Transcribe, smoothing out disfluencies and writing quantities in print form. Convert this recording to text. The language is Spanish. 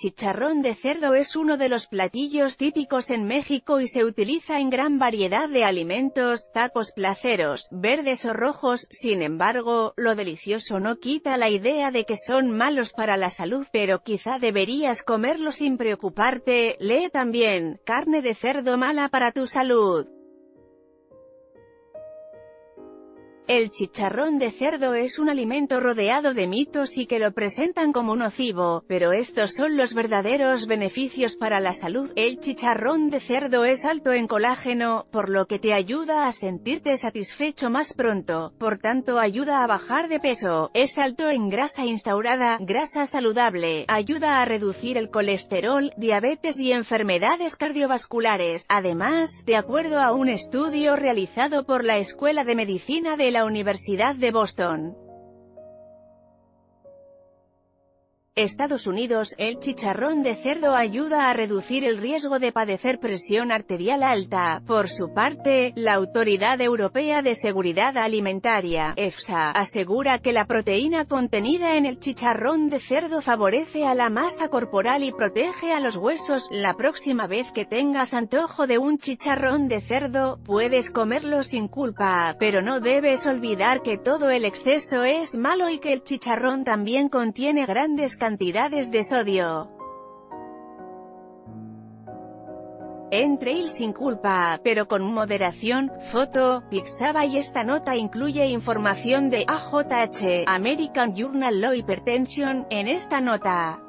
chicharrón de cerdo es uno de los platillos típicos en México y se utiliza en gran variedad de alimentos, tacos placeros, verdes o rojos. Sin embargo, lo delicioso no quita la idea de que son malos para la salud, pero quizá deberías comerlo sin preocuparte. Lee también, carne de cerdo mala para tu salud. El chicharrón de cerdo es un alimento rodeado de mitos y que lo presentan como nocivo, pero estos son los verdaderos beneficios para la salud. El chicharrón de cerdo es alto en colágeno, por lo que te ayuda a sentirte satisfecho más pronto, por tanto ayuda a bajar de peso. Es alto en grasa instaurada, grasa saludable, ayuda a reducir el colesterol, diabetes y enfermedades cardiovasculares. Además, de acuerdo a un estudio realizado por la Escuela de Medicina de la Universidad de Boston, Estados Unidos, el chicharrón de cerdo ayuda a reducir el riesgo de padecer presión arterial alta. Por su parte, la Autoridad Europea de Seguridad Alimentaria, EFSA, asegura que la proteína contenida en el chicharrón de cerdo favorece a la masa corporal y protege a los huesos. La próxima vez que tengas antojo de un chicharrón de cerdo, puedes comerlo sin culpa, pero no debes olvidar que todo el exceso es malo y que el chicharrón también contiene grandes cantidades de sodio. Entrail sin culpa, pero con moderación. Foto, Pixabay. Esta nota incluye información de AJH, American Journal of Hypertension. En esta nota